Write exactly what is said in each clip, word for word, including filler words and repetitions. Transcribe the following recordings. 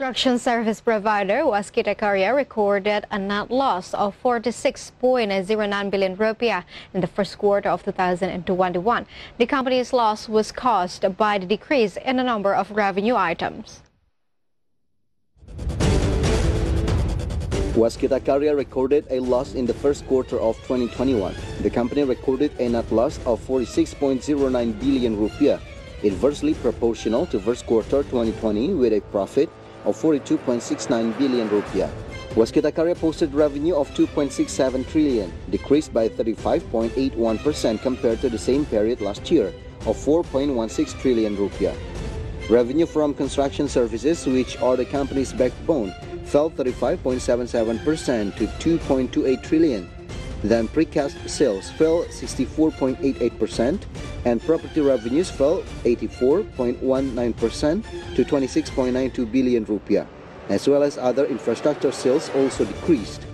Construction service provider Waskita Karya recorded a net loss of forty-six point zero nine billion rupiah in the first quarter of two thousand twenty-one. The company's loss was caused by the decrease in the number of revenue items. Waskita Karya recorded a loss in the first quarter of twenty twenty-one. The company recorded a net loss of forty-six point zero nine billion rupiah, inversely proportional to first quarter twenty twenty with a profit of forty-two point six nine billion rupiah. Waskita Karya posted revenue of two point six seven trillion, decreased by thirty-five point eight one percent compared to the same period last year of four point one six trillion rupiah. Revenue from construction services, which are the company's backbone, fell thirty-five point seven seven percent to two point two eight trillion. Then precast sales fell sixty-four point eight eight percent and property revenues fell eighty-four point one nine percent to twenty-six point nine two billion rupiah, as well as other infrastructure sales also decreased.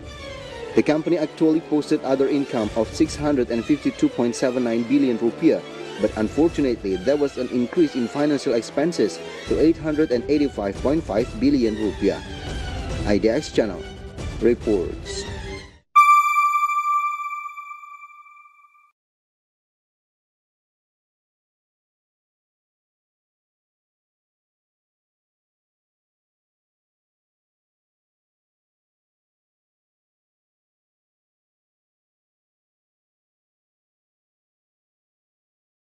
The company actually posted other income of six hundred fifty-two point seven nine billion rupiah, but unfortunately there was an increase in financial expenses to eight hundred eighty-five point five billion rupiah. I D X Channel reports.